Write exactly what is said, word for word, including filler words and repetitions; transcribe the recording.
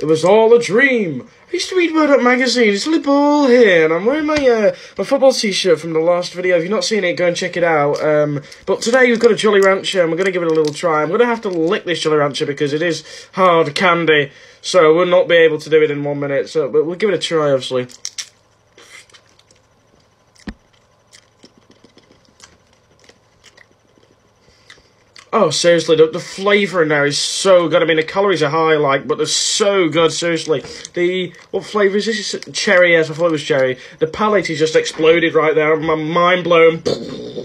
It was all a dream. I used to read Word Up Magazine. It's Ollie Ball here, and I'm wearing my uh, my football t-shirt from the last video. If you've not seen it, go and check it out. Um, but today we've got a Jolly Rancher, and we're going to give it a little try. I'm going to have to lick this Jolly Rancher because it is hard candy, so we'll not be able to do it in one minute. So, but we'll give it a try, obviously. Oh, seriously, the, the flavour in there is so good. I mean, the calories are high, like, but they're so good, seriously. The, what flavour is this? It's cherry, yes, I thought it was cherry. The palate has just exploded right there. I'm mind blown.